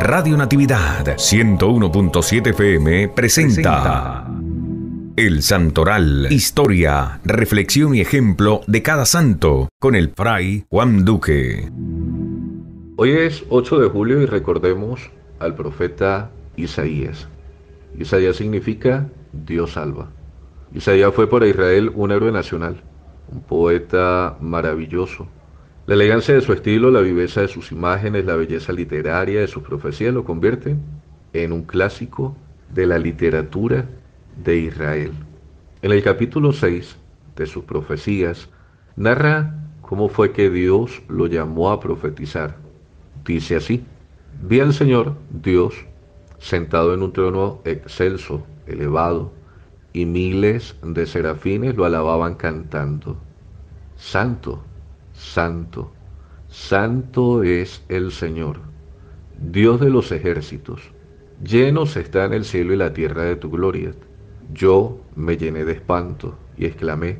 Radio Natividad 101.7 FM presenta El Santoral, historia, reflexión y ejemplo de cada santo, con el Fray Juan Duque. Hoy es 8 de julio y recordemos al profeta Isaías. Isaías significa Dios salva. Isaías fue para Israel un héroe nacional, un poeta maravilloso. La elegancia de su estilo, la viveza de sus imágenes, la belleza literaria de sus profecías lo convierten en un clásico de la literatura de Israel. En el capítulo 6 de sus profecías, narra cómo fue que Dios lo llamó a profetizar. Dice así: vi al Señor Dios sentado en un trono excelso, elevado, y miles de serafines lo alababan cantando: santo, santo, santo es el Señor, Dios de los ejércitos. Llenos están el cielo y la tierra de tu gloria. Yo me llené de espanto y exclamé: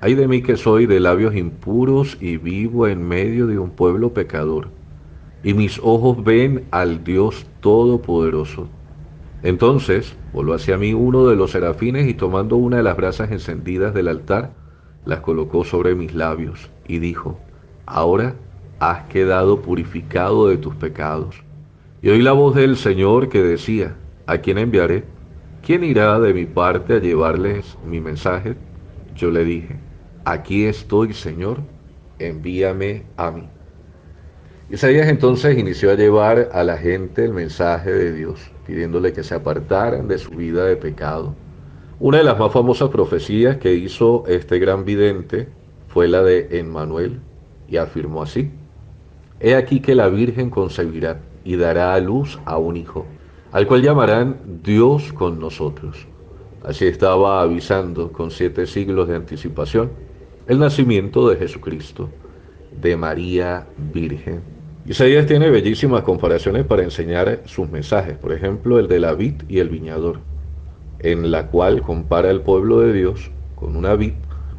ay de mí, que soy de labios impuros y vivo en medio de un pueblo pecador, y mis ojos ven al Dios Todopoderoso. Entonces voló hacia mí uno de los serafines y tomando una de las brasas encendidas del altar, las colocó sobre mis labios y dijo: ahora has quedado purificado de tus pecados. Y oí la voz del Señor que decía: ¿a quién enviaré? ¿Quién irá de mi parte a llevarles mi mensaje? Yo le dije: aquí estoy, Señor, envíame a mí. Isaías entonces inició a llevar a la gente el mensaje de Dios, pidiéndole que se apartaran de su vida de pecado. Una de las más famosas profecías que hizo este gran vidente fue la de Emmanuel, y afirmó así: he aquí que la Virgen concebirá y dará a luz a un hijo, al cual llamarán Dios con nosotros. Así estaba avisando con 7 siglos de anticipación el nacimiento de Jesucristo, de María Virgen. Isaías tiene bellísimas comparaciones para enseñar sus mensajes, por ejemplo, el de la vid y el viñador, en la cual compara el pueblo de Dios con una vid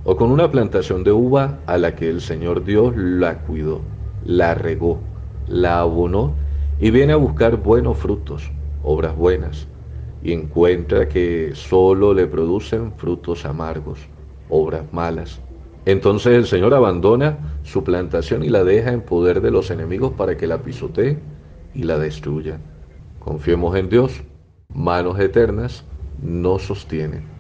o con una plantación de uva a la que el Señor Dios la cuidó, la regó, la abonó y viene a buscar buenos frutos, obras buenas, y encuentra que solo le producen frutos amargos, obras malas. Entonces el Señor abandona su plantación y la deja en poder de los enemigos para que la pisoteen y la destruyan. Confiemos en Dios, manos eternas nos sostienen.